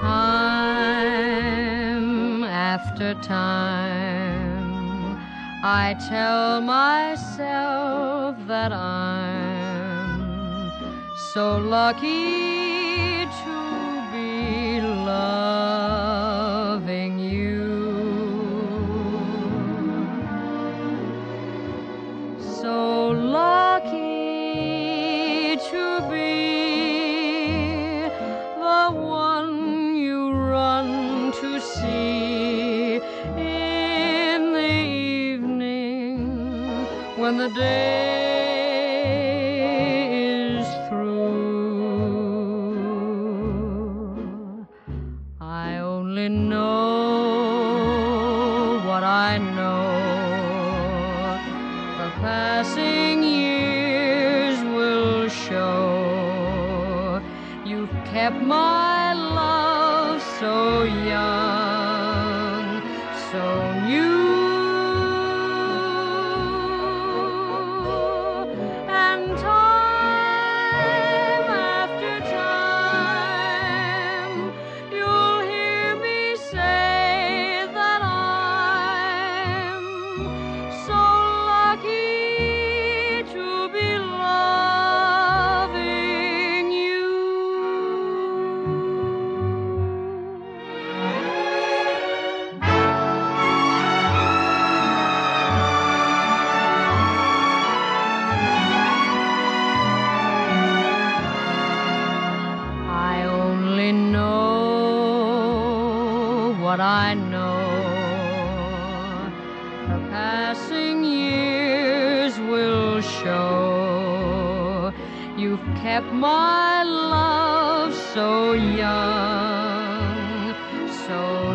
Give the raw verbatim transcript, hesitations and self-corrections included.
Time after time, I tell myself that I'm so lucky to be loving you. So lucky to be the one to see in the evening when the day is through. I only know what I know. The passing years will show you've kept my love so young, so new. And time after time, you'll hear me say that I'm so lucky to be loving. What I know, the passing years will show you've kept my love so young, so